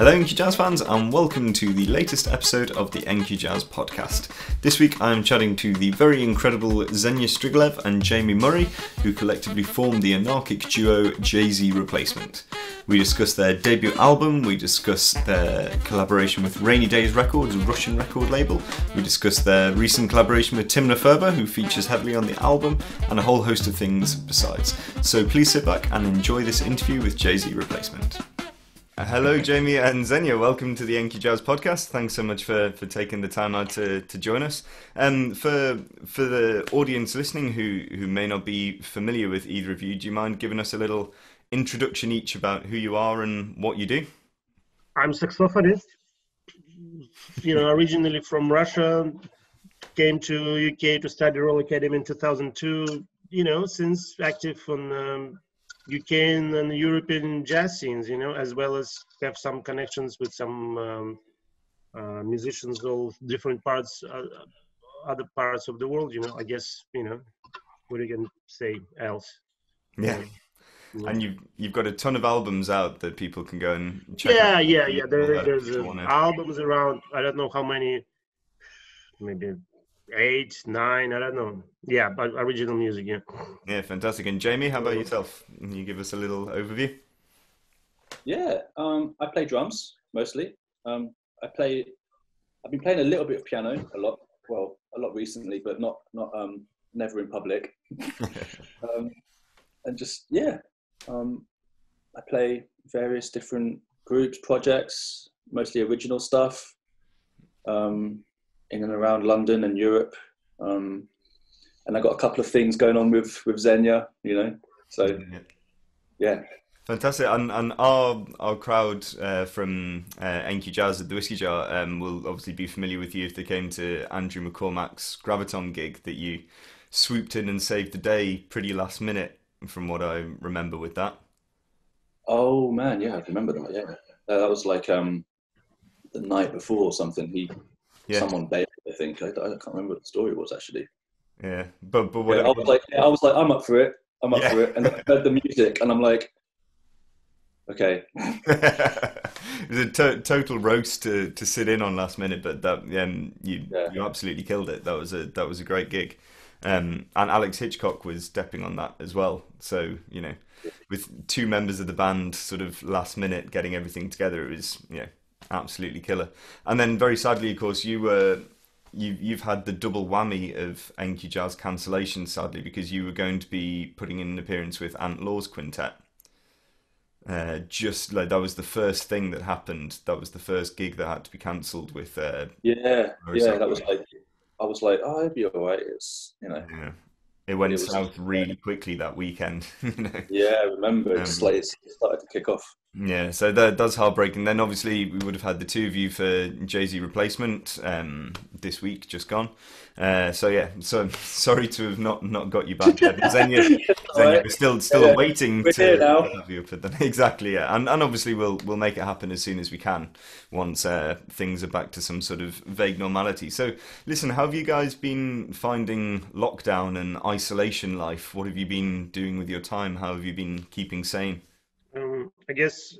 Hello NQ Jazz fans and welcome to the latest episode of the NQ Jazz podcast. This week I'm chatting to the very incredible Zhenya Strigalev and Jamie Murray, who collectively formed the anarchic duo JZ Replacement. We discuss their debut album, we discuss their collaboration with Rainy Days Records, a Russian record label, we discuss their recent collaboration with Tim Lefebvre, who features heavily on the album, and a whole host of things besides. So please sit back and enjoy this interview with JZ Replacement. Hello, Jamie and Zhenya. Welcome to the NQ Jazz podcast. Thanks so much for taking the time out to join us. For the audience listening who may not be familiar with either of you, do you mind giving us a little introduction each about who you are and what you do? I'm a saxophonist. You know, originally from Russia, came to UK to study Royal Academy in 2002. You know, since active on UK and European jazz scenes, you know, as well as have some connections with some musicians all different parts, other parts of the world, you know, I guess, you know, what do you can say else? Yeah. Yeah. And you've got a ton of albums out that people can go and check out. Yeah. There's albums around, I don't know how many, maybe 8, 9, I don't know. Yeah, but original music, yeah. Yeah, fantastic. And Jamie, how about yourself? Can you give us a little overview? Yeah, I play drums, mostly. I've been playing a little bit of piano, a lot recently, but not never in public. And just, yeah, I play various different groups, projects, mostly original stuff. In and around London and Europe, and I got a couple of things going on with Zhenya, you know. So, yeah, fantastic. And our crowd from NQ Jazz at the Whiskey Jar will obviously be familiar with you if they came to Andrew McCormack's Graviton gig that you swooped in and saved the day pretty last minute, from what I remember with that. Oh man, yeah, I remember that. Yeah, that was like the night before or something. Someone bailed, I think. I can't remember what the story was, actually. Yeah, but what I was like, I'm up for it, and I heard the music, and I'm like, okay. It was a total roast to sit in on last minute, but that you absolutely killed it. That was a great gig, and Alex Hitchcock was stepping on that as well. So you know, with two members of the band sort of last minute getting everything together, it was absolutely killer. And then very sadly, of course, you've had the double whammy of NQ Jazz cancellation, sadly, because you were going to be putting in an appearance with Ant Law's Quintet. Just like that was the first thing that happened. That was the first gig that had to be cancelled with. That was like, I was like, oh, it'll be all right. It's, you know, yeah. It went south really quickly that weekend. You know? Yeah, I remember. It started to kick off. Yeah, so that's heartbreaking. Then obviously we would have had the two of you for JZ Replacement this week, just gone. So sorry to have not got you back. Zhenya, right. We're still waiting to have you up at the... Exactly, yeah. And obviously we'll make it happen as soon as we can once things are back to some sort of vague normality. So listen, how have you guys been finding lockdown and isolation life? What have you been doing with your time? How have you been keeping sane? I guess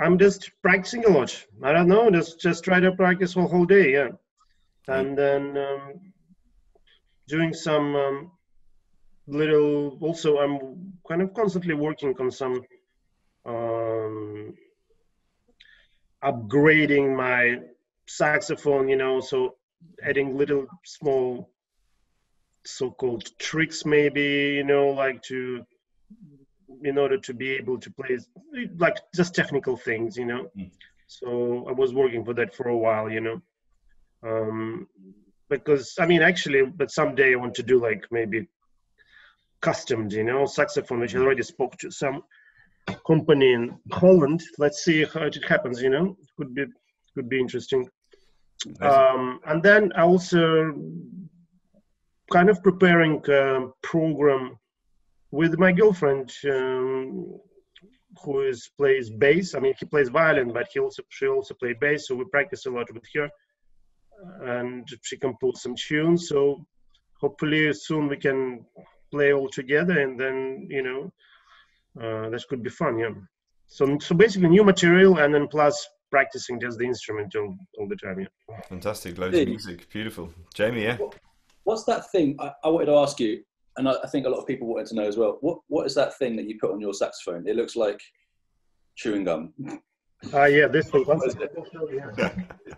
I'm just practicing a lot. I don't know, just try to practice the whole day, yeah. And then doing some little, also I'm kind of constantly working on some upgrading my saxophone, you know, so adding little small so-called tricks maybe, you know, like to... in order to be able to play, like just technical things, you know. So I was working for that for a while, you know, because I mean, actually, but someday I want to do like maybe customs, you know, saxophone, which I already spoke to some company in Holland. Let's see how it happens, you know. Could be interesting. And then I also kind of preparing a program with my girlfriend, who plays bass. I mean, he plays violin, but she also plays bass, so we practice a lot with her, and she composed some tunes. So hopefully soon we can play all together, and then, you know, that could be fun, yeah. So basically new material, and then plus practicing just the instrument all the time. Yeah. Fantastic, loads of music, beautiful. Jamie, yeah. What's that thing I wanted to ask you, and I think a lot of people wanted to know as well. What is that thing that you put on your saxophone? It looks like chewing gum. Yeah, this thing.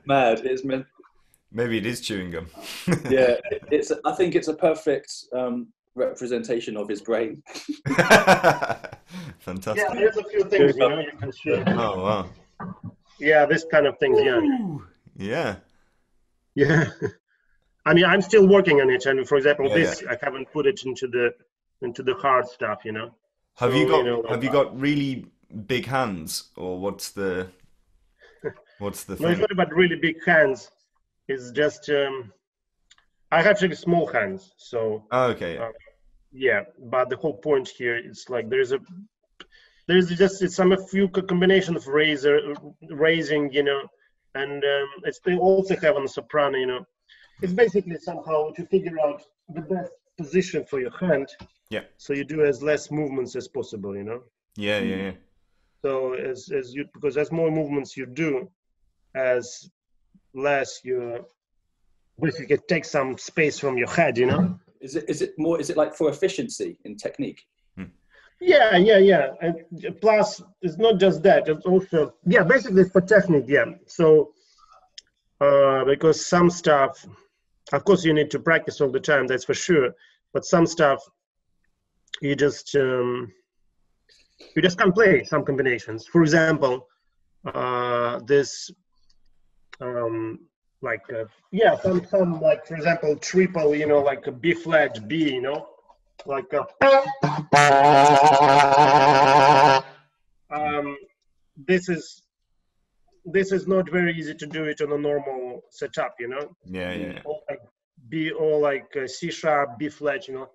Mad, it's meant. Maybe it is chewing gum. Yeah, it's. I think it's a perfect representation of his brain. Fantastic. Yeah, there's a few things you can share. Oh wow. Yeah, this kind of things. Ooh, yeah. Yeah. Yeah. I mean, I'm still working on it, and for example, I haven't put it into the hard stuff. You know. Have you got? Have you got really big hands, or what's the thing? No, it's not about really big hands. It's just I have really small hands, so but the whole point here is like there's a few combination of raising, and they also have on the soprano, It's basically somehow to figure out the best position for your hand. Yeah. So you do as less movements as possible, Yeah, yeah, yeah. So because as more movements you do, as less you basically take some space from your head, Is it like for efficiency in technique? Yeah. And plus, it's not just that. It's also basically for technique. Yeah. So because some stuff, of course, you need to practice all the time. That's for sure. But some stuff, you just can't play some combinations. For example, for example, triple, like a B flat B, like a this is not very easy to do it on a normal setup, Yeah. Or like B or like C sharp, B flat, So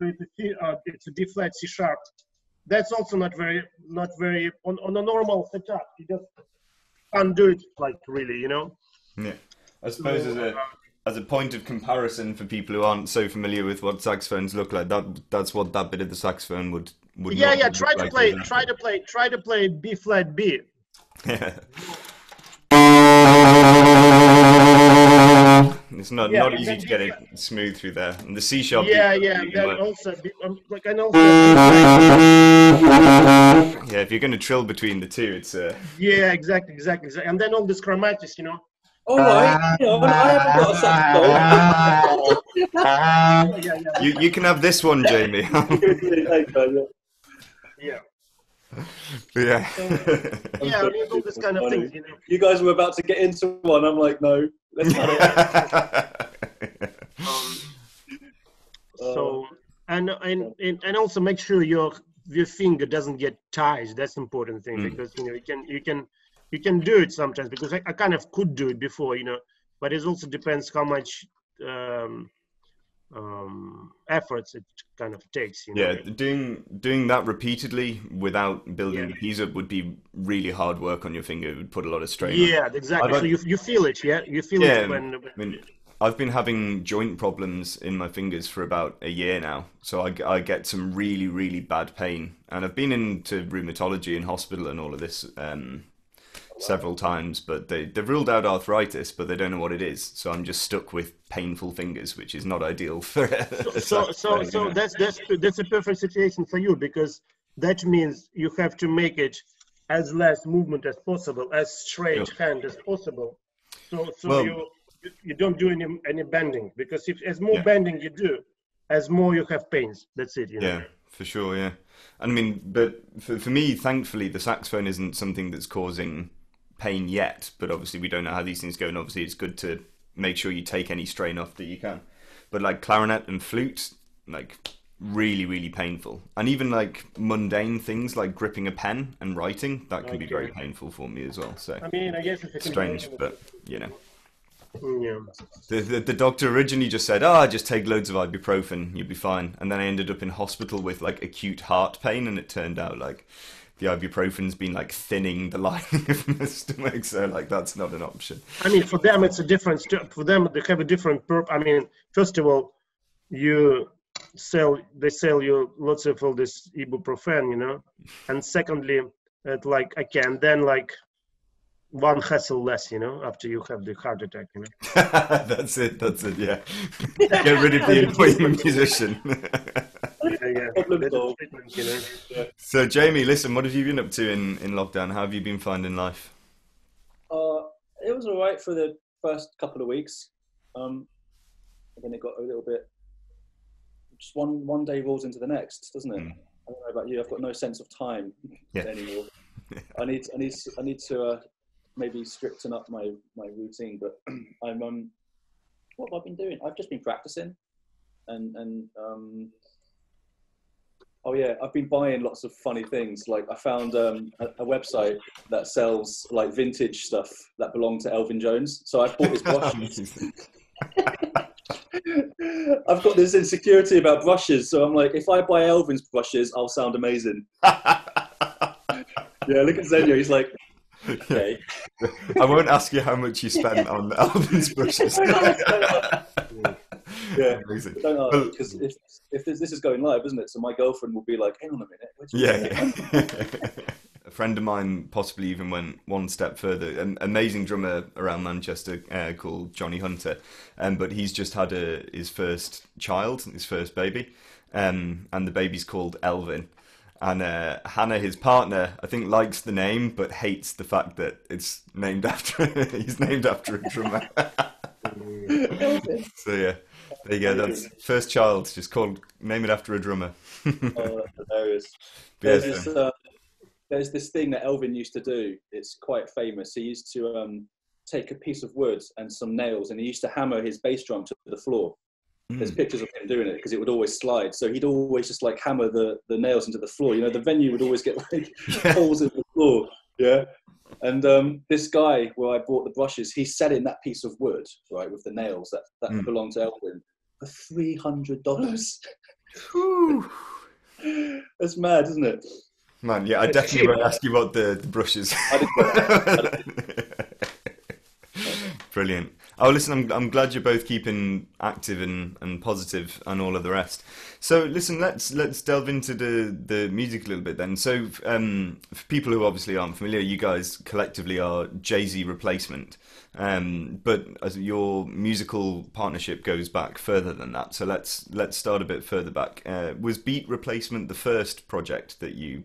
it's a D flat, C sharp. That's also not very on a normal setup. You just can't do it like really, Yeah, I suppose as a point of comparison for people who aren't so familiar with what saxophones look like, that's what that bit of the saxophone would. Yeah, yeah. Try to play B flat B. Yeah. It's not easy to get it smooth through there. And the C sharp. Yeah, yeah. That also, yeah, if you're going to trill between the two, it's. Yeah, exactly. And then all this chromatics, All right. Yeah. You can have this one, Jamie. Yeah. Yeah. Yeah, I mean, all this kind of things. You guys were about to get into one. I'm like, no. Let's not. So and also make sure your finger doesn't get tied. That's an important thing because you can do it sometimes because I kind of could do it before, but it also depends how much efforts it kind of takes. Doing that repeatedly without building the keys up would be really hard work on your finger. It would put a lot of strain on. Exactly. So you feel it, it when I mean, I've been having joint problems in my fingers for about a year now, so I get some really, really bad pain, and I've been into rheumatology in hospital and all of this several times, but they've ruled out arthritis, but they don't know what it is. So I'm just stuck with painful fingers, which is not ideal for. So that's a perfect situation for you, because that means you have to make it as less movement as possible, as straight hand as possible. So you don't do any bending, because if as more bending you do, as more you have pains. That's it. Yeah, for sure. Yeah, I mean, but for me, thankfully, the saxophone isn't something that's causing pain yet, but obviously we don't know how these things go, and obviously it's good to make sure you take any strain off that you can. But like clarinet and flute, like really, really painful, and even like mundane things like gripping a pen and writing, that can be very painful for me as well. So I mean, I guess it's strange, but yeah. The doctor originally just said, just take loads of ibuprofen, you'll be fine, and then I ended up in hospital with like acute heart pain, and it turned out like the ibuprofen's been like thinning the lining of my stomach, so like that's not an option. I mean, for them, they have a different purpose. I mean, first of all, you they sell you lots of all this ibuprofen, you know. And secondly, it like okay, and then like one hassle less, you know, after you have the heart attack, you know. that's it, yeah. Get rid of the employee musician. Yeah. So Jamie, listen, what have you been up to in lockdown? How have you been finding life? It was all right for the first couple of weeks. And then it got a little bit, just one day rolls into the next, doesn't it? Mm. I don't know about you, I've got no sense of time anymore. I need to maybe straighten up my routine, but I'm what have I been doing? I've just been practicing and oh yeah, I've been buying lots of funny things. Like I found a website that sells like vintage stuff that belonged to Elvin Jones. So I bought his brushes. I've got this insecurity about brushes, so I'm like, if I buy Elvin's brushes, I'll sound amazing. Yeah, look at Zhenya, he's like, okay. I won't ask you how much you spent on Elvin's brushes. Yeah, don't, because if this is going live, isn't it? So my girlfriend will be like, hang on a minute. A friend of mine possibly even went one step further. An amazing drummer around Manchester called Johnny Hunter, but he's just had his first child, his first baby, and the baby's called Elvin. And Hannah, his partner, I think likes the name but hates the fact that it's named after he's named after a drummer. So yeah. There you go. That's first child. Just name it after a drummer. Oh, that's hilarious. There's this thing that Elvin used to do. It's quite famous. He used to take a piece of wood and some nails, and he used to hammer his bass drum to the floor. Mm. There's pictures of him doing it because it would always slide. So he'd always just like hammer the nails into the floor. You know, the venue would always get like holes in the floor. Yeah. And this guy where I bought the brushes, he's selling that piece of wood, right, with the nails that belonged to Elvin for $300. That's mad, isn't it? Man, yeah, I definitely won't ask you about the brushes. Brilliant. Oh, listen, I'm glad you're both keeping active and positive and all of the rest. So, listen, let's delve into the music a little bit then. So, for people who obviously aren't familiar, you guys collectively are JZ Replacement, but as your musical partnership goes back further than that. So let's start a bit further back. Was Beat Replacement the first project that you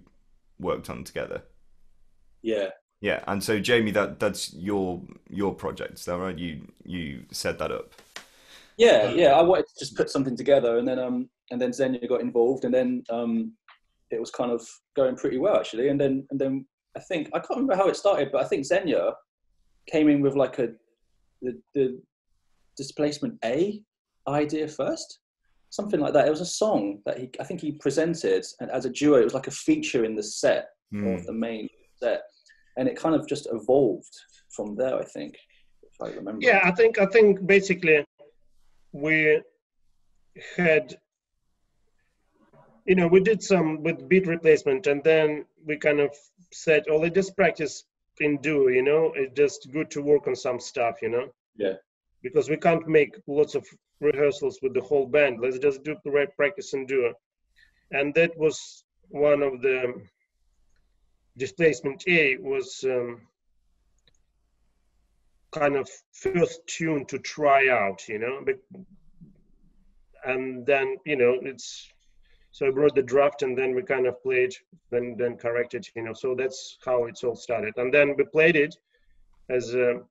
worked on together? Yeah. Yeah, and so Jamie, that's your project, is that right? You set that up. Yeah, I wanted to just put something together, and then Zhenya got involved, and then it was kind of going pretty well actually, and then I think I can't remember how it started, but I think Zhenya came in with like the Displacement A idea first, something like that. It was a song that I think he presented, and as a duo, it was like a feature in the set or the main set. And it kind of just evolved from there, I think, if I remember. Yeah, I think basically we had, you know, we did some with Beat Replacement, and then we kind of said, oh, let's just practice in duo, you know, it's just good to work on some stuff, you know? Yeah. Because we can't make lots of rehearsals with the whole band. Let's just do practice in duo. And that was one of the... Displacement A was kind of first tune to try out, you know, and then, you know, it's, so I brought the draft and then we kind of played, then corrected, you know, so that's how it's all started. And then we played it as a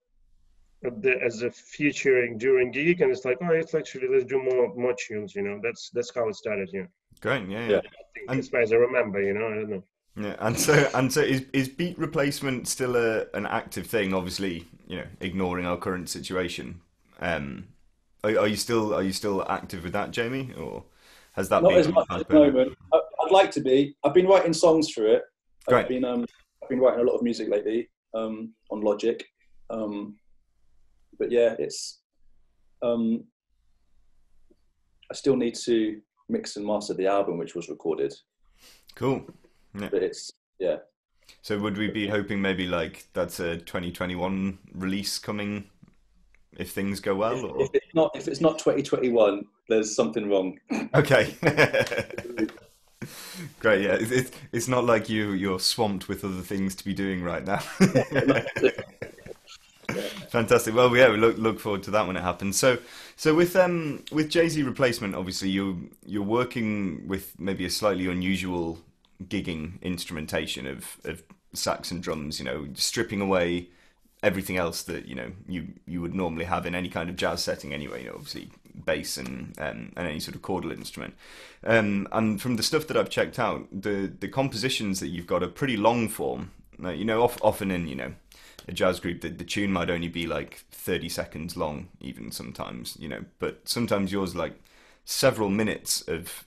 featuring during gig, and it's like, oh, it's actually, let's do more tunes, you know, that's how it started, yeah. Great, yeah. As far as I remember, you know, I don't know. Yeah, and so is Beat Replacement still an active thing? Obviously, you know, ignoring our current situation. Are you still active with that, Jamie, or has that not as much at the moment? I'd like to be. I've been writing songs for it. Great. I've been writing a lot of music lately on Logic, but yeah, it's I still need to mix and master the album, which was recorded. Cool. Yeah. But it's, yeah. So would we be hoping maybe like that's a 2021 release coming if things go well? Or? If it's not 2021, there's something wrong. Okay. Great. Yeah, it's not like you're swamped with other things to be doing right now. Fantastic. Well, yeah, we look forward to that when it happens. So with JZ Replacement, obviously you're working with maybe a slightly unusual gigging instrumentation of sax and drums. You know, stripping away everything else that you would normally have in any kind of jazz setting. Anyway, obviously bass and any sort of chordal instrument. And from the stuff that I've checked out, the compositions that you've got are pretty long form. Often in a jazz group, the tune might only be like 30 seconds long, even sometimes, but sometimes yours like several minutes of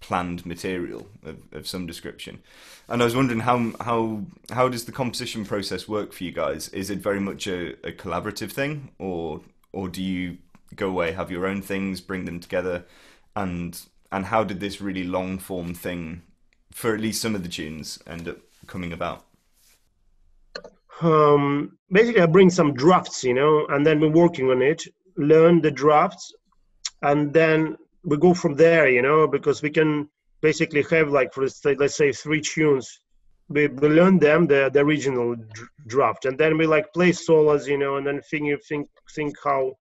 planned material of some description. And I was wondering how does the composition process work for you guys? Is it very much a collaborative thing, or do you go away, have your own things, bring them together? And how did this really long form thing for at least some of the tunes end up coming about? Basically I bring some drafts, and then we're working on it, learn the drafts, and then we go from there, because we can basically have like, for let's say 3 tunes, we learn them, the original draft, and then we like play solos, and then think how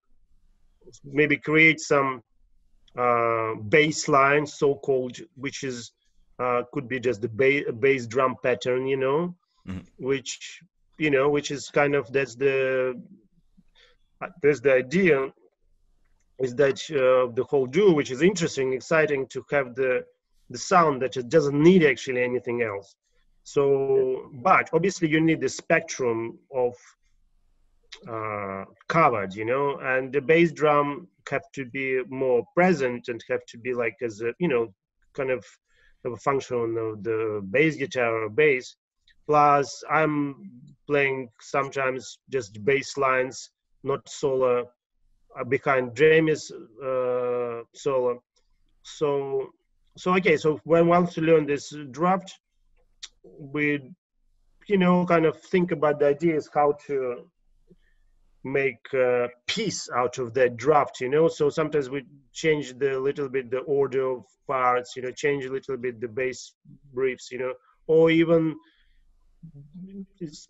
maybe create some baseline, so-called, which is could be just the bass drum pattern, mm-hmm. Which is kind of, that's the idea, is that the whole duo, which is interesting, exciting to have the sound that it doesn't need actually anything else. So, but obviously you need the spectrum of covered, and the bass drum have to be more present and have to be like as a, kind of a function of the bass guitar or bass. Plus, I'm playing sometimes just bass lines, not solo, behind Jamie's solo. So okay. So when once we learn this draft, we, kind of think about the ideas how to make a piece out of that draft. So sometimes we change the little bit the order of parts. Change a little bit the bass riffs. Or even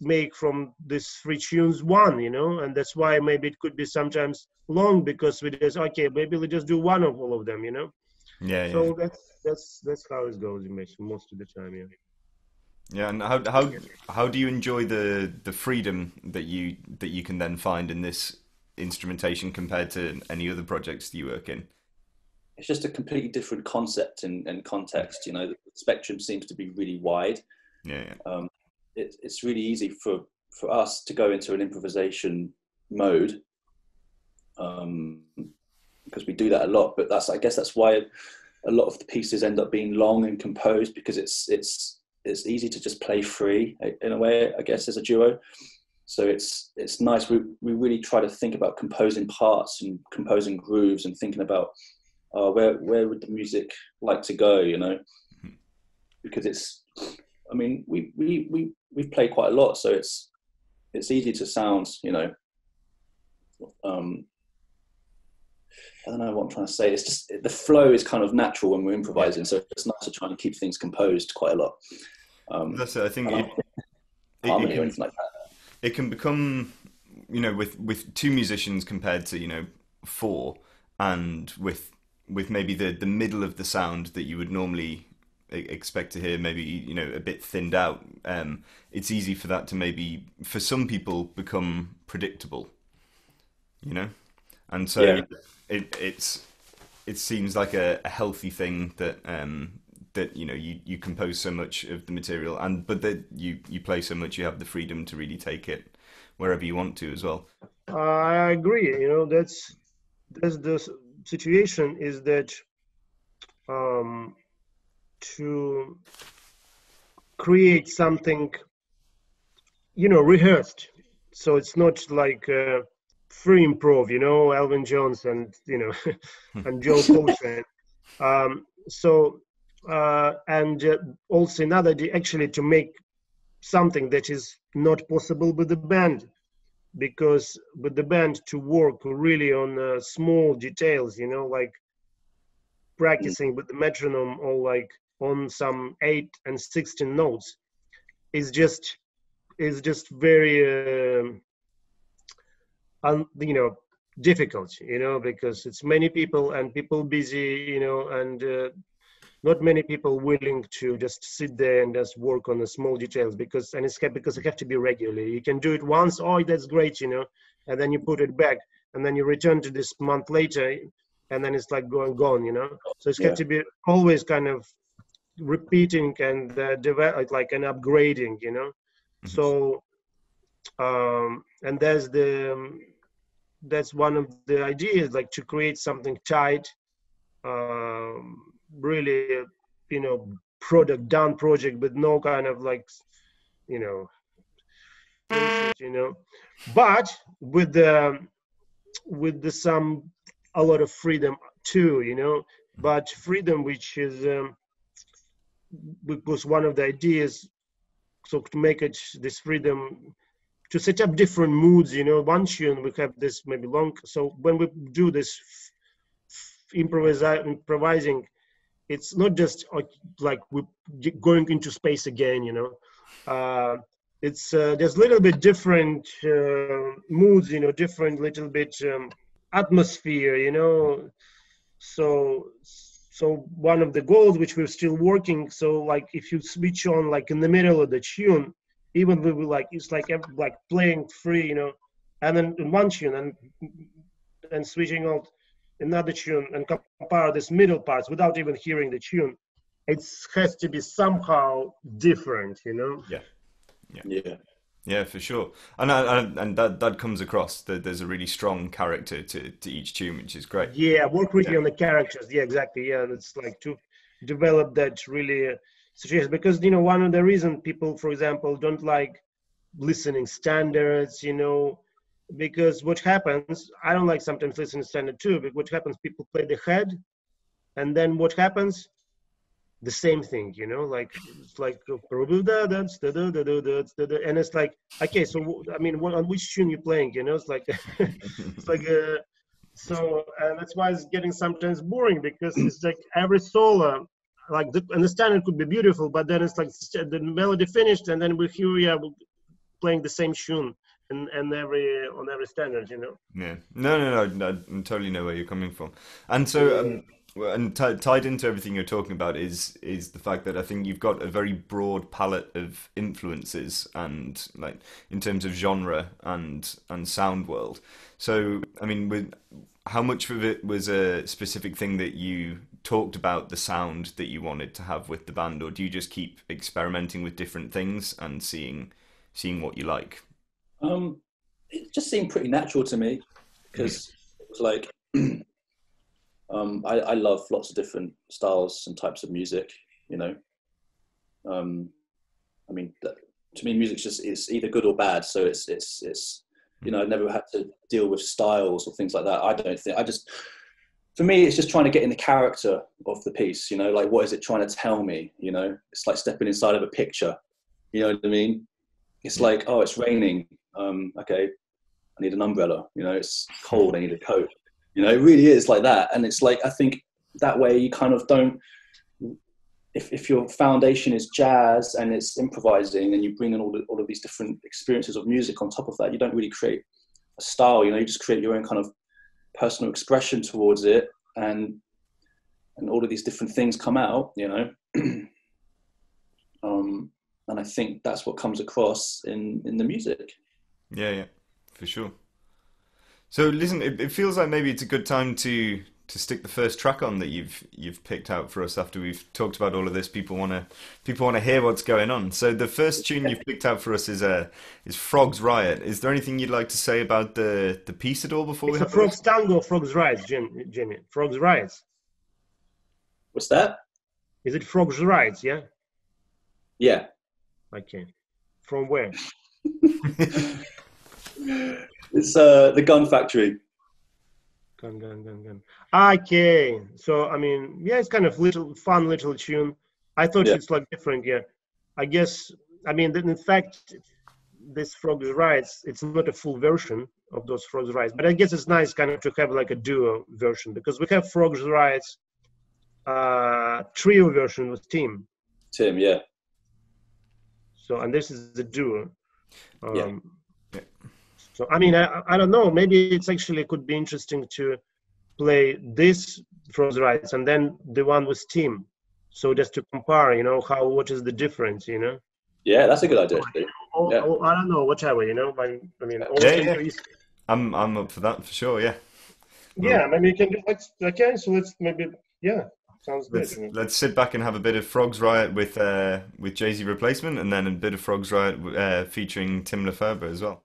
make from this 3 tunes 1, and that's why maybe it could be sometimes long, because we just, okay, maybe we just do 1 of all of them, Yeah. So yeah. That's how it goes most of the time, yeah. Yeah, and how do you enjoy the freedom that you can then find in this instrumentation compared to any other projects that you work in? It's just a completely different concept and context, The spectrum seems to be really wide. Yeah. It's really easy for us to go into an improvisation mode, because we do that a lot. But I guess that's why a lot of the pieces end up being long and composed, because it's easy to just play free in a way, I guess, as a duo. So it's nice. We really try to think about composing parts and composing grooves and thinking about where would the music like to go, because it's. I mean, we've played quite a lot, so it's easy to sound, I don't know what I'm trying to say. It's just the flow is kind of natural when we're improvising, so it's nice to try and keep things composed quite a lot. That's it. I think it can, like that. It can become, with 2 musicians compared to 4, and with maybe the middle of the sound that you would normally expect to hear, maybe a bit thinned out, it's easy for that to maybe for some people become predictable, and so yeah. it seems like a healthy thing that you compose so much of the material, but that you play so much, you have the freedom to really take it wherever you want to as well. I agree, that's the situation, is that to create something rehearsed, so it's not like free improv, Elvin Jones and and Joe Coltrane. Also another actually to make something that is not possible with the band, because with the band to work really on small details, you know, like practicing with the metronome or like on some 8 and 16 notes is just very, you know, difficult, you know, because it's many people and people busy, you know, and not many people willing to just sit there and just work on the small details because it have to be regularly. You can do it once, oh, that's great, you know, and then you put it back and then you return to this month later and then it's like gone, you know. So it's got to be always kind of repeating and develop like an upgrading, you know. Mm-hmm. So, and that's one of the ideas, like to create something tight, really, you know, project with no kind of like, you know, but with some, a lot of freedom too, you know, but freedom, which is, was one of the ideas. So to make it this freedom, to set up different moods, you know, one tune we have this maybe long. So when we do this improvising, it's not just like we're going into space again, you know. It's there's a little bit different moods, you know, different little bit atmosphere, you know. So one of the goals which we're still working. So like if you switch on like in the middle of the tune, even we were like, it's like playing free, you know, and then in one tune and switching out another tune and compare this middle parts without even hearing the tune. It has to be somehow different, you know? Yeah, for sure. And that comes across. There's a really strong character to each tune, which is great. Yeah, work really on the characters. Yeah, exactly. Yeah, and it's like to develop that really... because, you know, one of the reasons people, for example, don't like listening standards, you know, because what happens, I don't like sometimes listening standard too, but what happens, people play the head, and then what happens, the same thing, you know, like, it's like, and it's like, okay, so, I mean, what, on which tune you're playing, you know, it's like, and that's why it's getting sometimes boring, because it's like every solo, like and the standard could be beautiful, but then it's like the melody finished, and then we're playing the same tune and on every standard, you know. Yeah, no, I totally know where you're coming from, and so and tied into everything you're talking about is the fact that I think you've got a very broad palette of influences and like in terms of genre and sound world. So I mean, how much of it was a specific thing that you talked about, the sound that you wanted to have with the band, or do you just keep experimenting with different things and seeing what you like? It just seemed pretty natural to me because it was like I love lots of different styles and types of music, you know. I mean, to me, music's just, it's either good or bad, so it's you know, I've never had to deal with styles or things like that. I don't think, for me, it's just trying to get in the character of the piece, you know, like what is it trying to tell me, you know? It's like stepping inside of a picture, you know what I mean? It's like, oh, it's raining. Okay, I need an umbrella, you know, it's cold, I need a coat. You know, it really is like that. And it's like, I think that way you kind of don't, if your foundation is jazz and it's improvising and you bring in all of these different experiences of music on top of that, you don't really create a style, you know, you just create your own kind of personal expression towards it, and all of these different things come out, you know. And I think that's what comes across in the music. Yeah, for sure. So listen, it feels like maybe it's a good time to stick the first track on that you've picked out for us. After we've talked about all of this, people want to hear what's going on. So the first tune you've picked out for us is Frog's Riot. Is there anything you'd like to say about the piece at all before we have Frog's Tango, Frog's Riot, Jamie. Frog's Riot. What's that? Is it Frog's Riot, yeah? Yeah. Okay. From where? It's The Gun Factory. Gun. Okay, so I mean, yeah, it's kind of fun little tune. I thought it's like different. Yeah, I guess. I mean, in fact, this Frog's Riot, it's not a full version of those Frog's Riot, but I guess it's nice kind of to have like a duo version, because we have Frog's Riot trio version with Tim. Tim, yeah. So, and this is the duo. Yeah. So, I mean, I don't know, maybe it's actually could be interesting to play this Frog's Riot and then the one with Tim. So just to compare, you know, how, what is the difference, you know? Yeah, that's a good idea. Or, I don't know, whatever, you know, I mean, I'm up for that for sure, yeah. Yeah, I mean, you can do, okay, so let's maybe, yeah, sounds good. You know? Let's sit back and have a bit of Frog's Riot with JZ Replacement, and then a bit of Frog's Riot featuring Tim Lefebvre as well.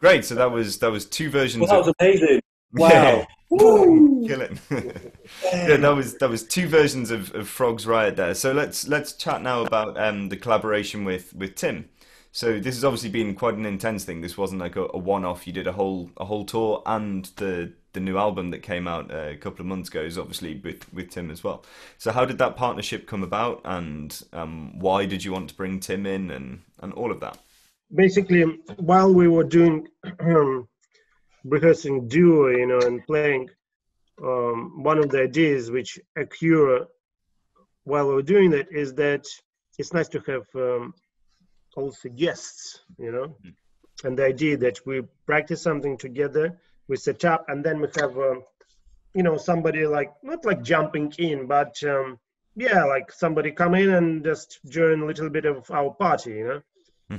Great. So that was two versions. Well, that was amazing. Wow. Yeah. Woo. Kill it. Yeah, that was two versions of Frog's Riot there. So let's chat now about the collaboration with Tim. So this has obviously been quite an intense thing. This wasn't like a one-off. You did a whole tour, and the new album that came out a couple of months ago is obviously with Tim as well. So how did that partnership come about, and why did you want to bring Tim in, and all of that? Basically, while we were doing rehearsing duo, you know, and playing, one of the ideas which occurred while we were doing that is that it's nice to have also guests, you know, and the idea that we practice something together, we set up, and then we have, you know, somebody like, not like jumping in, but yeah, like somebody come in and just join a little bit of our party, you know.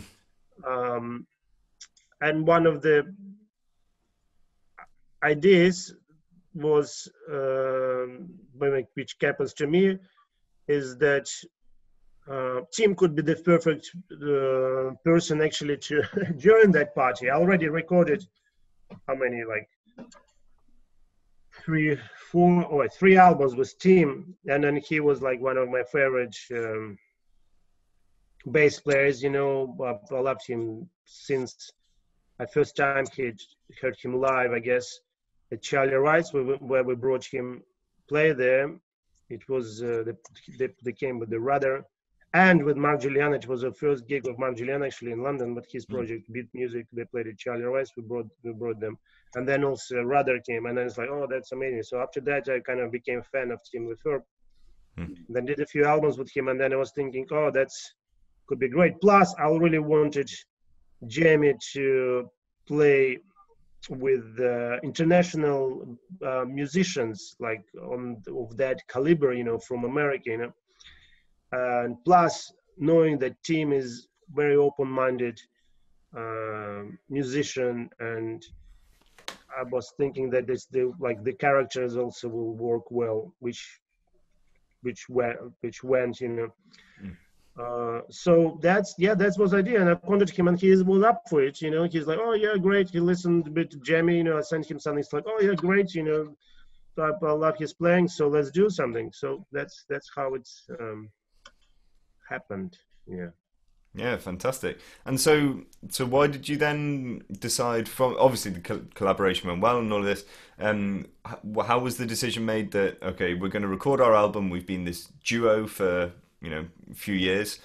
And one of the ideas was, which happens to me, is that Tim could be the perfect person actually to join that party. I already recorded how many, like three albums with Tim, and then he was like one of my favorite bass players, you know. I loved him since the first time he heard him live, I guess, at Charlie Rice, where we brought him play there. It was they came with the Rudder, and with Mark Giuliano. It was the first gig of Mark Giuliano actually in London, but his project Beat Music, they played at Charlie Rice. We brought them, and then also Rudder came, and I was like, oh, that's amazing. So after that, I kind of became a fan of Tim Lefebvre. Then did a few albums with him, and then I was thinking, oh, that's could be great. Plus, I really wanted Jamie to play with international musicians, like of that caliber, you know, from America, you know. And plus, knowing that Tim is very open-minded musician, and I was thinking that the characters also will work well, which went, you know. So that was the idea, and I contacted him, and he was up for it, you know. He's like, oh yeah, great. He listened a bit to Jamie, you know. I sent him something. It's like, oh yeah, great, you know. I love his playing, so let's do something. So that's how it's happened. Yeah. Yeah, fantastic. And so why did you then decide? From obviously the collaboration went well and all of this. How was the decision made that okay, we're going to record our album? We've been this duo for, you know, a few years.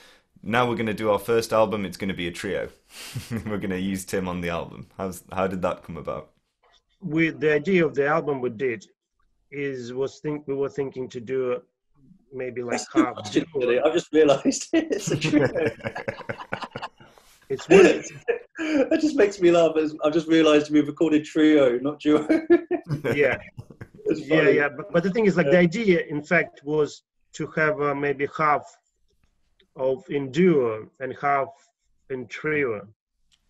Now we're going to do our first album. It's going to be a trio. We're going to use Tim on the album. How did that come about? With the idea of the album we did we were thinking to do maybe like half. I just realised it's a trio. It's weird. That just makes me laugh. I've just realised we recorded trio, not duo. Yeah, yeah. But the thing is, like, the idea, in fact, was to have maybe half of in duo and half in trio.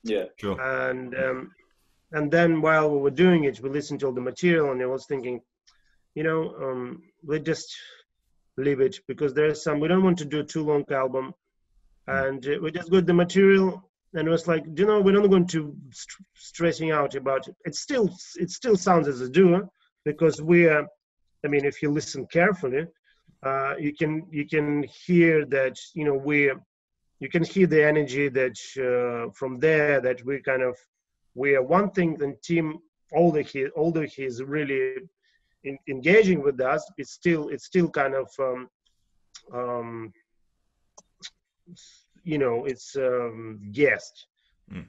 Yeah, sure. And then while we were doing it, we listened to all the material, and I was thinking, you know, let's just leave it, because there is some, we don't want to do a too long album. And we just got the material, and it was like, you know, we're not going to stressing out about it. It still sounds as a duo, because we are, I mean, if you listen carefully, you can hear that, you know, you can hear the energy that from there, that we kind of, we are one thing. And Tim, although he is really engaging with us, it's still kind of you know, it's guest.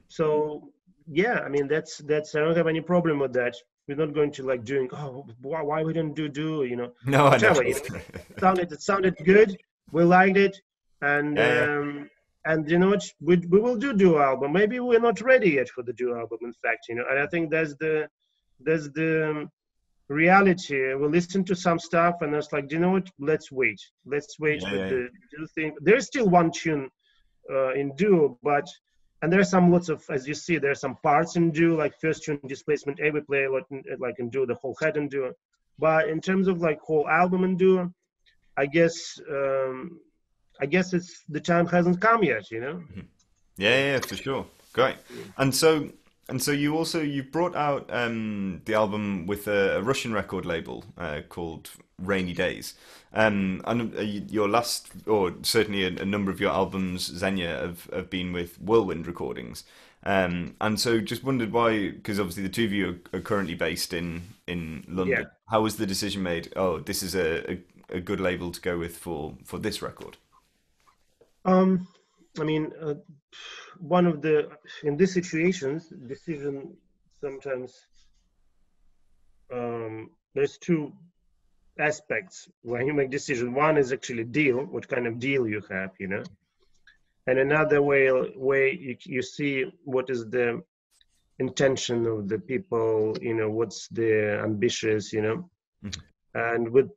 So yeah, I mean, that's I don't have any problem with that. We're not going to like doing, oh, why we didn't do, you know. No, I know. It sounded good. We liked it. And, yeah. And you know what, we will do duo album. Maybe we're not ready yet for the duo album, in fact, you know. And I think that's the reality. We listen to some stuff and it's like, do you know what, let's wait yeah, with the thing. There's still one tune in duo, but and there are some lots of, as you see, there are some parts in duo, like first tune Displacement A, we play a lot in, like in duo, the whole head in duo. But in terms of like whole album in duo, I guess it's the time hasn't come yet, you know. Yeah, for sure. Great. And so you brought out the album with a Russian record label called Rainy Days. And your last, or certainly a number of your albums, Zhenya, have been with Whirlwind Recordings. And so just wondered why, because obviously the two of you are currently based in London. Yeah. How was the decision made? Oh, this is a good label to go with for this record. I mean, one of the, in these situations, decision sometimes, there's two aspects when you make decision. One is actually deal, what kind of deal you have, you know, and another way you see what is the intention of the people, you know, what's the ambitious, you know, and with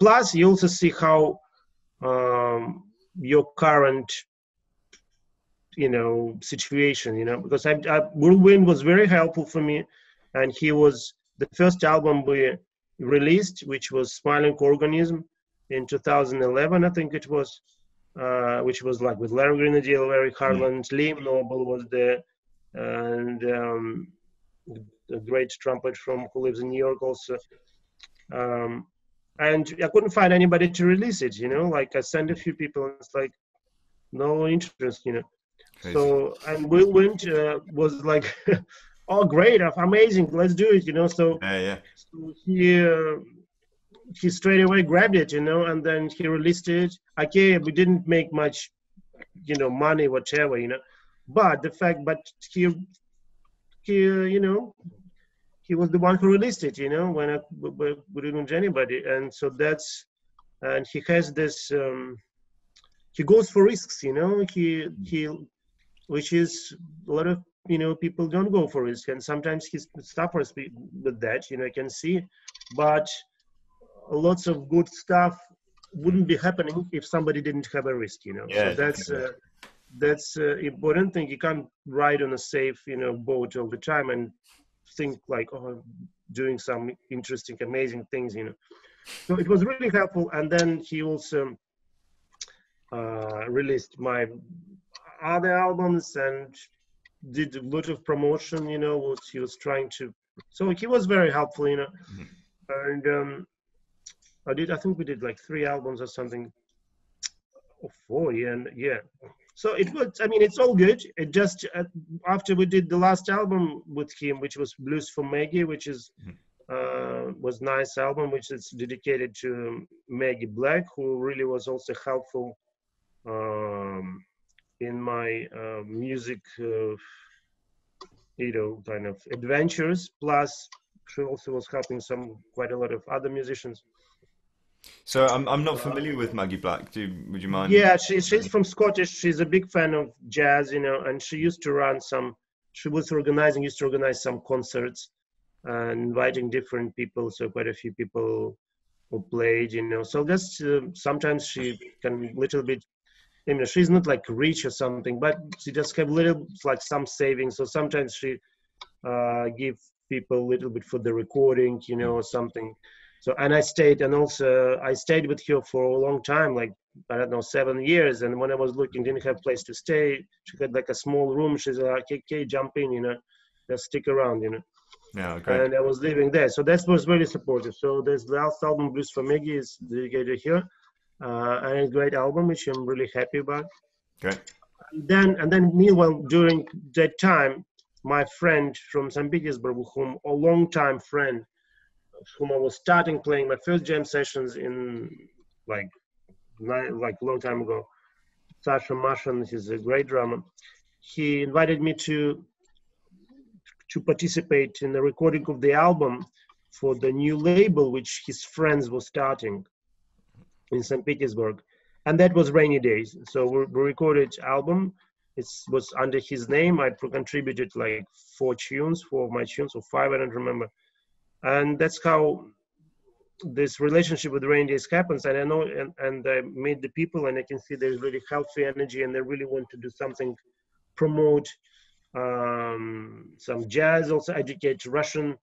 plus you also see how, your current, you know, situation, you know, because Whirlwind was very helpful for me, and he was the first album we released, which was Smiling Organism in 2011, I think it was, which was like with Larry Grenadier, Eric Harland, Liam Noble was there, and the great trumpet from who lives in New York also. And I couldn't find anybody to release it, you know, like I sent a few people and it's like, no interest, you know. Crazy. So, and Whirlwind was like, oh, great, amazing, let's do it, you know. So, so he straight away grabbed it, you know, and then he released it. Okay, we didn't make much, you know, money, whatever, you know. But the fact, but he you know, he was the one who released it, you know, when we didn't anybody. And so that's, and he has this, he goes for risks, you know, he, which is a lot of, you know, people don't go for risk. And sometimes he suffers with that, you know, I can see, but lots of good stuff wouldn't be happening if somebody didn't have a risk, you know. Yeah, so that's important thing. You can't ride on a safe, you know, boat all the time and think like, oh, doing some interesting, amazing things, you know. So it was really helpful. And then he also released my other albums and did a lot of promotion, you know, what he was trying to. So he was very helpful, you know. And I think we did like 3 albums or something, or 4, yeah. So it was, I mean, it's all good. It just, after we did the last album with him, which was Blues for Maggie, which is, was nice album, which is dedicated to Maggie Black, who really was also helpful in my music, you know, kind of adventures. Plus, she also was helping quite a lot of other musicians. So I'm not familiar with Maggie Black. Would you mind? Yeah, she's from Scottish. She's a big fan of jazz, you know, and she used to run some. She was used to organize some concerts, and inviting different people. So quite a few people who played, you know. So just sometimes she can little bit. You know, she's not like rich or something, but she just have little like some savings. So sometimes she give people a little bit for the recording, you know, or something. So, and I stayed with her for a long time, like, I don't know, 7 years. And when I was looking, didn't have a place to stay. She had like a small room. She's like, okay, jump in, you know, just stick around, you know. Yeah, okay. And I was living there. So that was really supportive. So this last album, Blues for Maggie, is dedicated to her. And a great album, which I'm really happy about. Okay. And then meanwhile, during that time, my friend from St. Petersburg, whom a long-time friend, whom I was starting playing my first jam sessions in like a long time ago, Sasha Mashan, he's a great drummer. He invited me to to participate in the recording of the album for the new label, which his friends were starting in St. Petersburg. And that was Rainy Days. So we recorded album. It was under his name. I contributed like four of my tunes, or five, I don't remember. And that's how this relationship with Rainy Days happens. And I know, and I meet the people, and I can see there's really healthy energy, and they really want to do something, promote some jazz, also educate Russian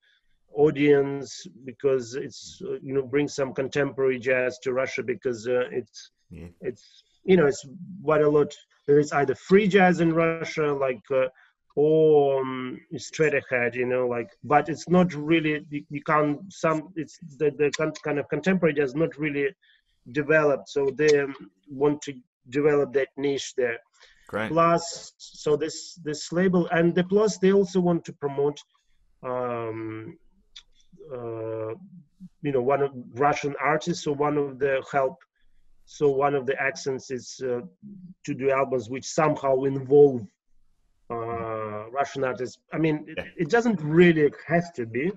audience, because it's, you know, bring some contemporary jazz to Russia, because it's, you know, it's quite a lot. There is either free jazz in Russia, like, or straight ahead, you know, like, but it's not really, you can't, it's the kind of contemporary jazz not really developed. So they want to develop that niche there. Great. Plus, so this label, and the plus, they also want to promote, you know, one of Russian artists. So one of the help, so one of the accents is to do albums which somehow involve Russian artists. I mean, it doesn't really have to be,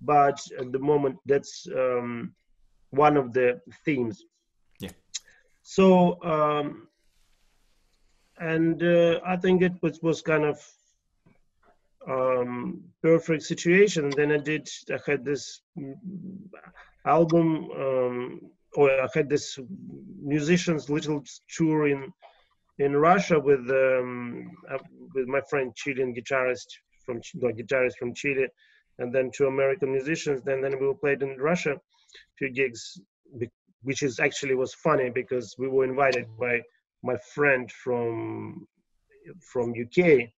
but at the moment, that's one of the themes. Yeah. So, I think it was kind of perfect situation. And then I had this album, I had this musicians little tour in Russia with my friend, Chilean guitarist from Chile, and then two American musicians. Then we played in Russia, few gigs, which is actually was funny because we were invited by my friend from UK,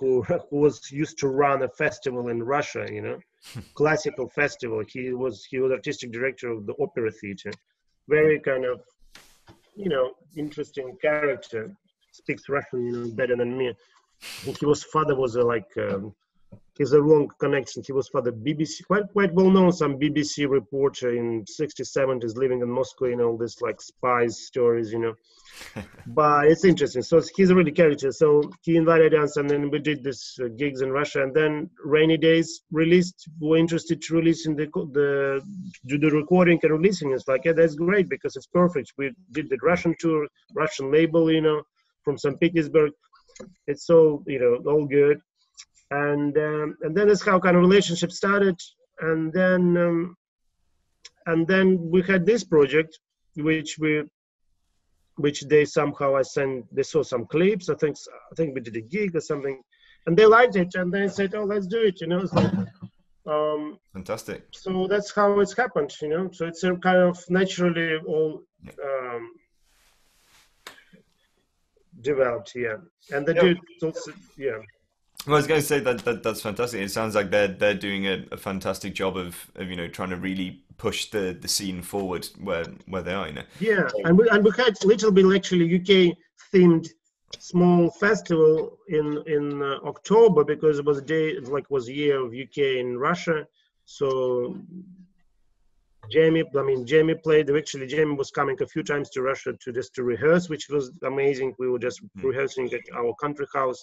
who was used to run a festival in Russia, you know, classical festival. He was artistic director of the opera theater, very kind of, you know, interesting character, speaks Russian, you know, better than me. And his father was he's a wrong connection. He was father BBC, quite well known, some BBC reporter in 60s, 70s, living in Moscow, you know, all this like spies stories, you know. But it's interesting. So he's a really character. So he invited us, and then we did this gigs in Russia. And then Rainy Days released. We're interested to releasing do the recording and releasing. It's like, yeah, that's great because it's perfect. We did the Russian tour, Russian label, you know, from St. Petersburg. It's all, you know, all good. And then that's how kind of relationship started. And then we had this project, which they somehow they saw some clips. I think we did a gig or something, and they liked it, and they said, "Oh, let's do it," you know. It's like, fantastic. So that's how it's happened, you know. So it's a kind of naturally all developed, yeah. And the dude also, yeah. Well, I was going to say that's fantastic. It sounds like they're doing a fantastic job of you know, trying to really push the scene forward where they are, you know. Yeah, and we had a little bit actually UK themed small festival in October, because it was year of UK in Russia. So Jamie played. Actually, Jamie was coming a few times to Russia just to rehearse, which was amazing. We were just rehearsing at our country house.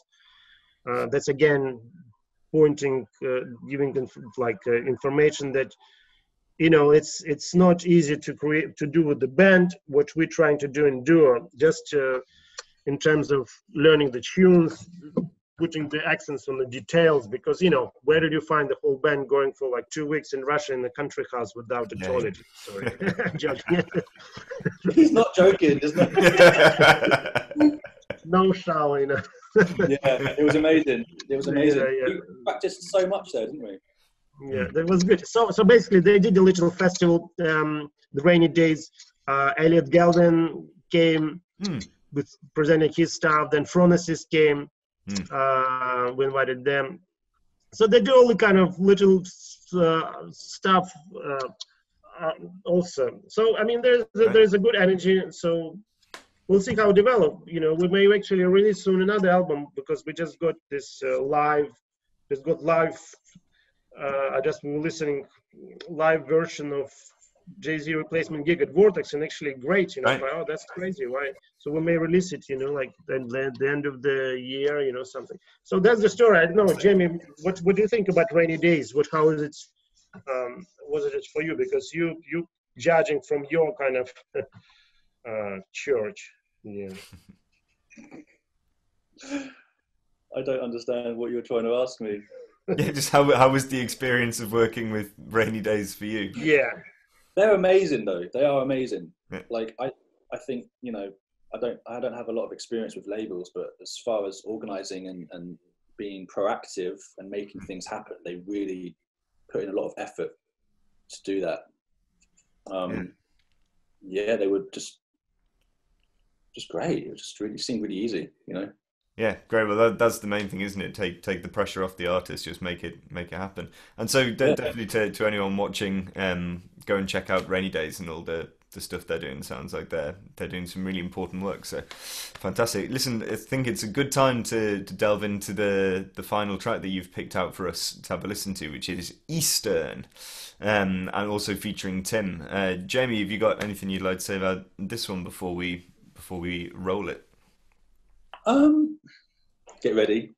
That's again pointing, giving information that, you know, it's not easy to do with the band what we're trying to do in duo. Just in terms of learning the tunes, putting the accents on the details, because, you know, where did you find the whole band going for like 2 weeks in Russia in the country house without a toilet? Sorry, Judge. He's not joking, isn't he? No shower, you know. Yeah, it was amazing. It was amazing. Yeah, yeah. We practiced so much there, didn't we? Yeah, that was good. So basically, they did a little festival. The Rainy Days. Elliot Galvin came with presenting his stuff. Then Phronesis came. We invited them. So they do all the kind of little stuff also. So I mean, there's a good energy. So. We'll see how it develops. You know, we may actually release soon another album because we just got this live. I just been listening live version of JZ Replacement gig at Vortex, and actually great, you know, right. Oh, that's crazy, right? So we may release it, you know, like at the end of the year, you know, something. So that's the story. I don't know, Jamie, what do you think about Rainy Days? How is it, was it for you? Because you judging from your kind of church. Yeah. I don't understand what you're trying to ask me. Yeah, just how was the experience of working with Rainy Days for you? Yeah. They're amazing, though. They are amazing. Yeah. Like I think, you know, I don't have a lot of experience with labels, but as far as organising and being proactive and making things happen, they really put in a lot of effort to do that. Yeah, they were just great. It just really seemed really easy, you know. Yeah, great. Well, that's the main thing, isn't it? Take the pressure off the artist. Just make it happen. And so definitely to anyone watching, go and check out Rainy Days and all the stuff they're doing. Sounds like they're doing some really important work. So fantastic. Listen, I think it's a good time to delve into the final track that you've picked out for us to have a listen to, which is Eastern, and also featuring Tim. Jamie, have you got anything you'd like to say about this one before we roll it? Get ready.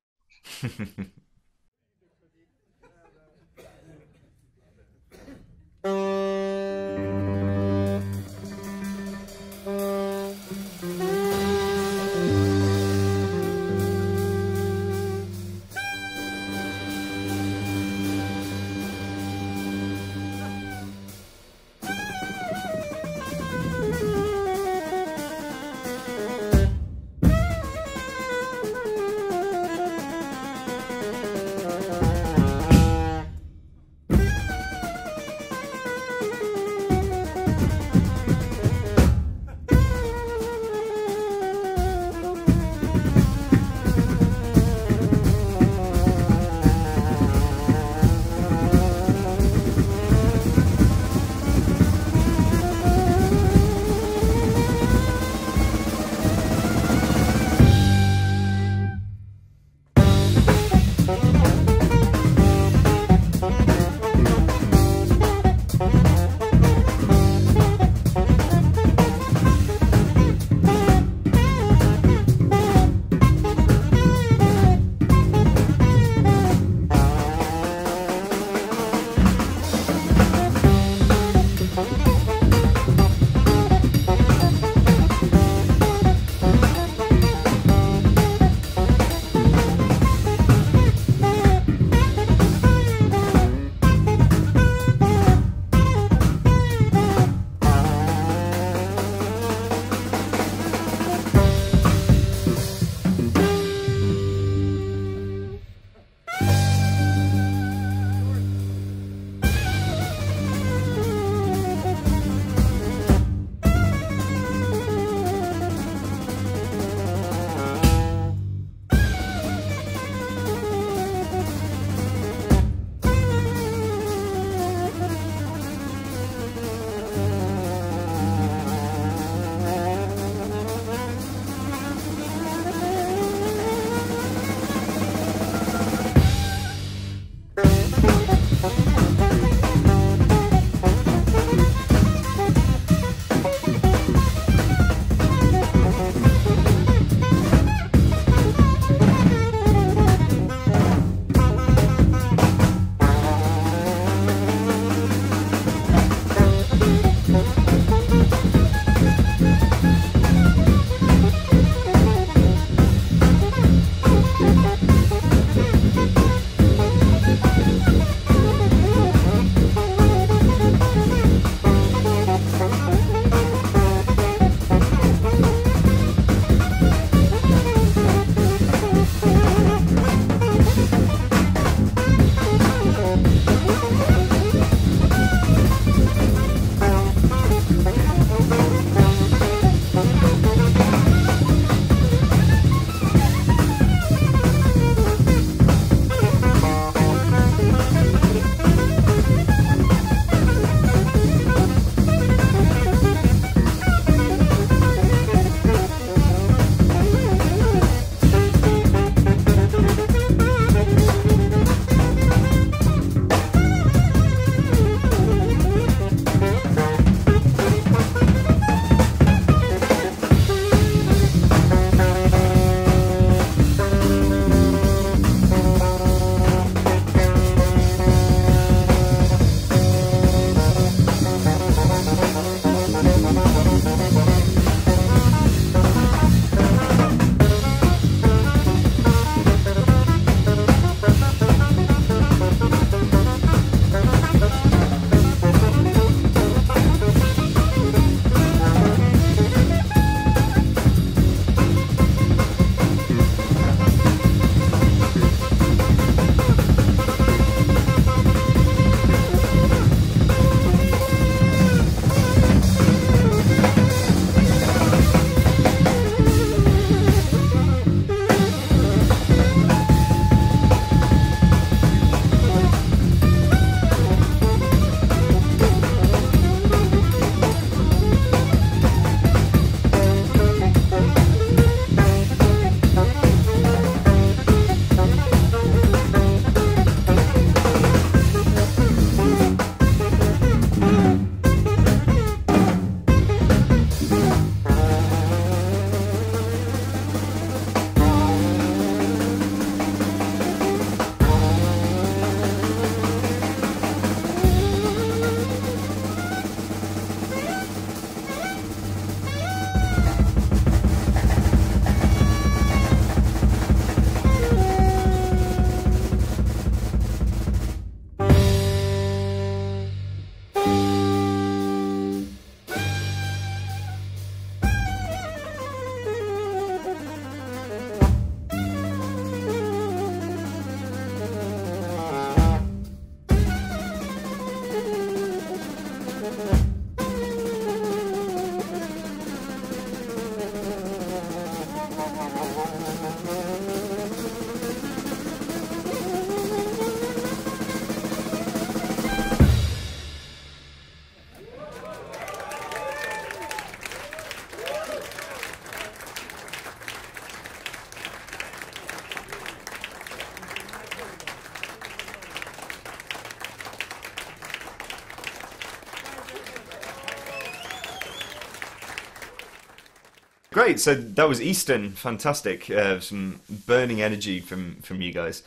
Great, so that was Eastern, fantastic, some burning energy from you guys.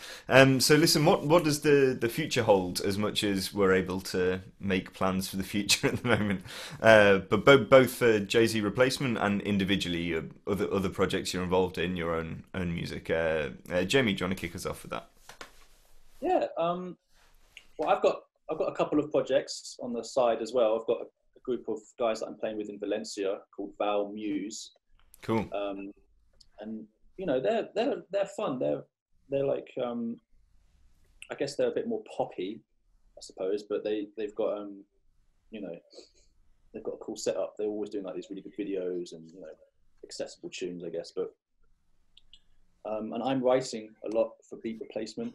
So listen, what does the future hold, as much as we're able to make plans for the future at the moment? But both for JZ Replacement and individually, other projects you're involved in, your own music. Jamie, do you want to kick us off with that? Yeah, well, I've got a couple of projects on the side as well. I've got a group of guys that I'm playing with in Valencia called Val Muse. Cool. And you know, they're fun. They're like, I guess they're a bit more poppy, I suppose, but they've got, you know, they've got a cool setup. They're always doing like these really good videos and, you know, accessible tunes, I guess. But and I'm writing a lot for Beat Replacement.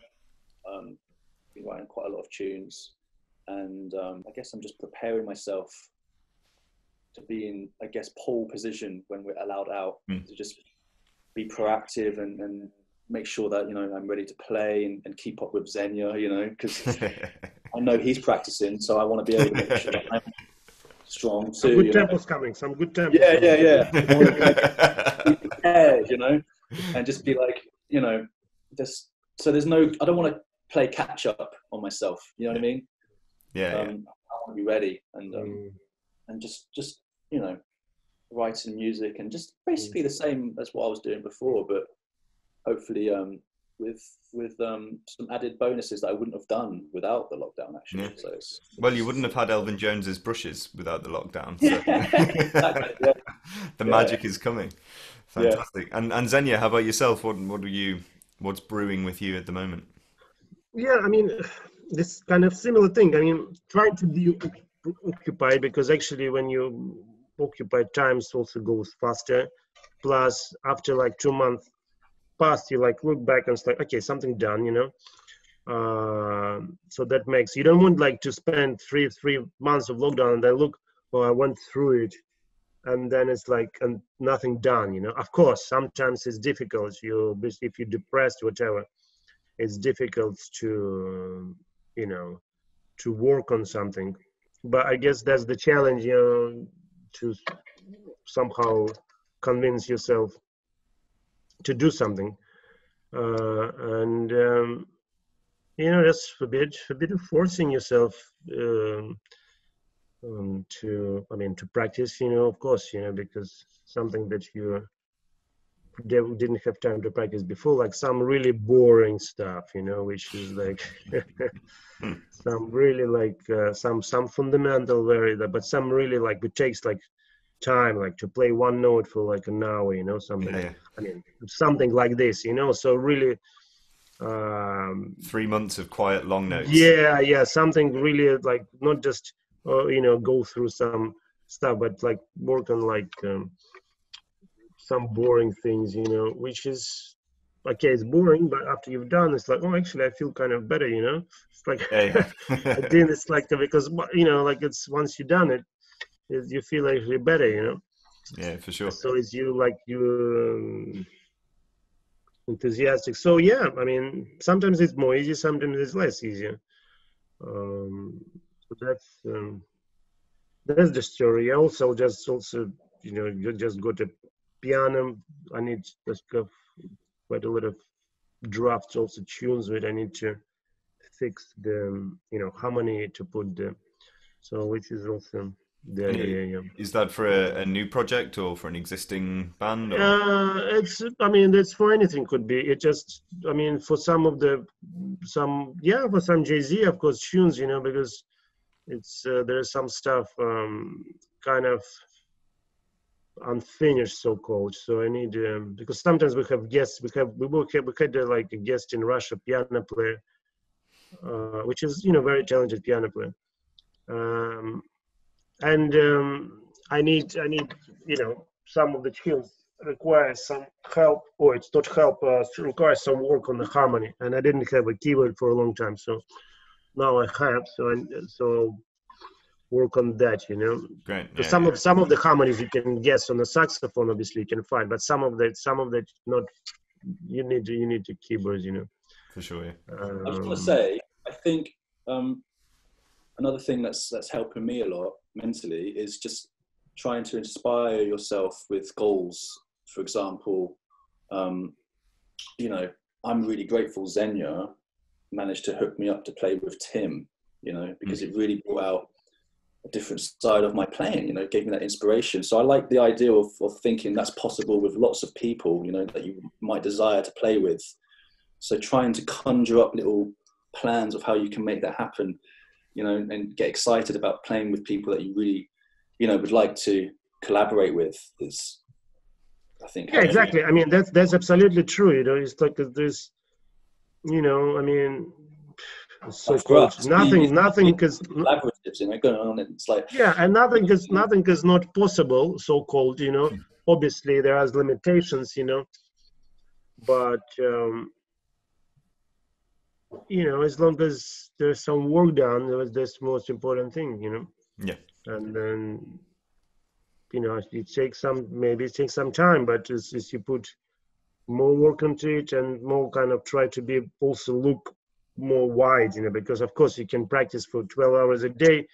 Been writing quite a lot of tunes, and I guess I'm just preparing myself to be in, I guess, pole position when we're allowed out, to just be proactive and make sure that, you know, I'm ready to play and keep up with Zhenya, you know, because I know he's practicing, so I want to be able to make sure that I'm strong too. Some good tempos coming, some good tempos. Yeah. I want to be prepared, you know, and just be like, you know, just so there's no, I don't want to play catch up on myself, you know what I mean? Yeah. I want to be ready and just you know, writing music and just basically the same as what I was doing before, but hopefully with some added bonuses that I wouldn't have done without the lockdown, actually. Yeah. So it's, well, you wouldn't have had Elvin Jones's brushes without the lockdown. So. Exactly, yeah. The magic is coming. Fantastic. Yeah. And Zhenya, how about yourself? What's brewing with you at the moment? Yeah, I mean, this kind of similar thing. I mean, trying to be occupied, because actually when you occupy, time also goes faster. Plus, after like 2 months past, you like look back and it's like, okay, something done, you know. So that makes, you don't want like to spend three months of lockdown and then look, oh, I went through it, and then it's like, and nothing done, you know. Of course, sometimes it's difficult. If you're depressed, whatever. It's difficult to, you know, to work on something. But I guess that's the challenge, you know, to somehow convince yourself to do something. And you know, that's a bit of forcing yourself to practice, you know, of course, you know, because something that you didn't have time to practice before, like some really boring stuff, you know, which is like some really like some fundamental variety, but some really like it takes like time, like to play one note for like an hour, you know, something. Yeah. I mean, something like this, you know, so really 3 months of quiet long notes. Yeah, something really like not just you know, go through some stuff, but like work on like some boring things, you know, which is okay, it's boring, but after you've done, it's like, oh, actually I feel kind of better, you know. It's like then it's like, because, you know, like it's once you've done it you feel actually better, you know. Yeah, for sure. So it's you like you enthusiastic. So yeah, I mean, sometimes it's more easy, sometimes it's less easier. So that's the story. I also you know, you just got to piano. I need to have quite a lot of drafts, also tunes that I need to fix the, you know, harmony to put the, so which is also the idea. Yeah. Is that for a new project or for an existing band? Or? It's, I mean, that's for anything could be. It just, I mean, for some JZ, of course, tunes, you know, because it's, there's some stuff kind of unfinished, so-called. So I need because sometimes we have guests. We had like a guest in Russia, piano player, which is, you know, very talented piano player. I need you know, some of the tunes require some help, or it's not help, requires some work on the harmony. And I didn't have a keyboard for a long time, so now I have. So work on that, you know. Great. Yeah, some of the harmonies you can guess on the saxophone, obviously you can find, but some of that not. You need to keyboards, you know. For sure. Yeah. I was gonna say, I think another thing that's helping me a lot mentally is just trying to inspire yourself with goals. For example, you know, I'm really grateful Zhenya managed to hook me up to play with Tim, you know, because it really brought out a different side of my playing, you know, gave me that inspiration. So I like the idea of thinking that's possible with lots of people, you know, that you might desire to play with. So trying to conjure up little plans of how you can make that happen, you know, and get excited about playing with people that you really, you know, would like to collaborate with is, I think. Yeah, exactly. I mean, that's absolutely true. You know, it's like there's, you know, I mean, so course, nothing because collaboratives, you know, going on. It's like, yeah, and nothing is not possible, so called, you know. Obviously there are limitations, you know, but you know, as long as there's some work done, that's the most important thing, you know. Yeah. And then, you know, it takes some time, but as you put more work into it and more kind of try to be also look more wide, you know, because of course you can practice for 12 hours a day,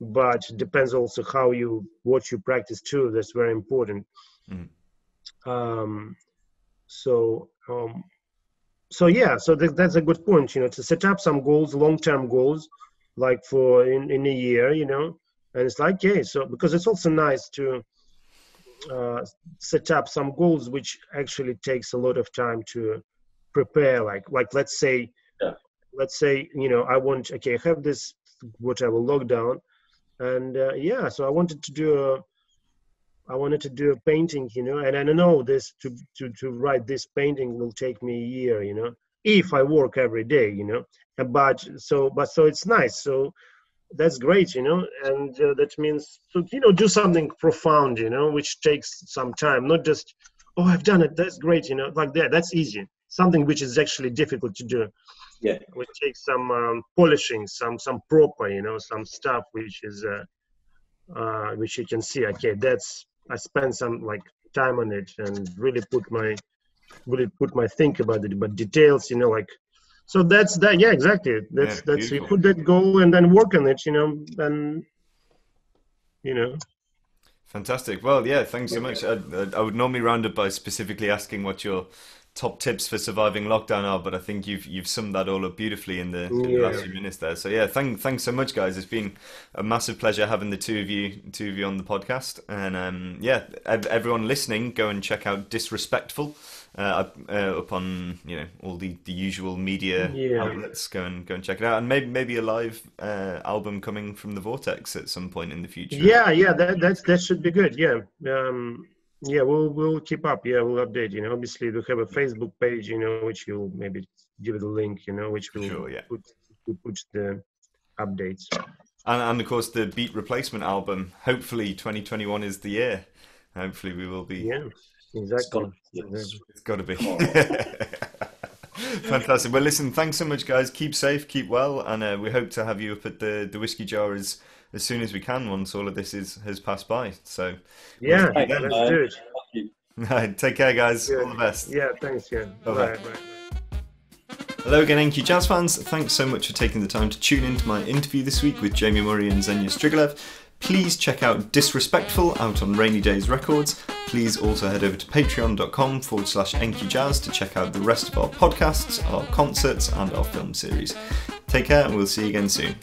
but it depends also how what you practice too. That's very important. Mm-hmm. So yeah, so that's a good point, you know, to set up some goals, long-term goals, like for in a year, you know. And it's like, okay, so because it's also nice to set up some goals, which actually takes a lot of time to prepare. Like let's say, you know, I have this whatever lockdown, and yeah, so I wanted to do a painting, you know, and I don't know this to write this painting will take me a year, you know, if I work every day, you know. But it's nice, so. That's great, you know, and that means to, you know, do something profound, you know, which takes some time, not just, oh, I've done it, that's great, you know, like that, that's easy. Something which is actually difficult to do. Yeah. Which takes some polishing, some proper, you know, some stuff which is, which you can see, okay, that's, I spent some, like, time on it and really put my think about it, but details, you know, like, so that's that. Yeah, exactly. That's you put that goal and then work on it, you know, and, you know. Fantastic. Well, yeah, thanks so much. I would normally round up by specifically asking what your top tips for surviving lockdown are, but I think you've summed that all up beautifully in the last few minutes there. So yeah, thanks so much, guys. It's been a massive pleasure having the two of you on the podcast. And yeah, everyone listening, go and check out Disrespectful. Up on, you know, all the usual media outlets. Go and check it out, and maybe a live album coming from the Vortex at some point in the future. Yeah, that should be good. Yeah, yeah, we'll keep up. Yeah, we'll update. You know, obviously we have a Facebook page, you know, which you'll maybe give it a link, you know, which will put the updates. And of course the Beat Replacement album. Hopefully 2021 is the year. Hopefully we will be. Yeah. Exactly. It's got to be. Fantastic. Well, listen, thanks so much, guys. Keep safe, keep well, and we hope to have you up at the Whiskey Jar as soon as we can once all of this has passed by. So, yeah, let's do it. Right, take care, guys. Yeah. All the best. Yeah, thanks, yeah. Bye-bye. Bye. Hello again, NQ Jazz fans. Thanks so much for taking the time to tune into my interview this week with Jamie Murray and Zhenya Strigalev. Please check out Disrespectful out on Rainy Days Records. Please also head over to patreon.com/NQ Jazz to check out the rest of our podcasts, our concerts and our film series. Take care and we'll see you again soon.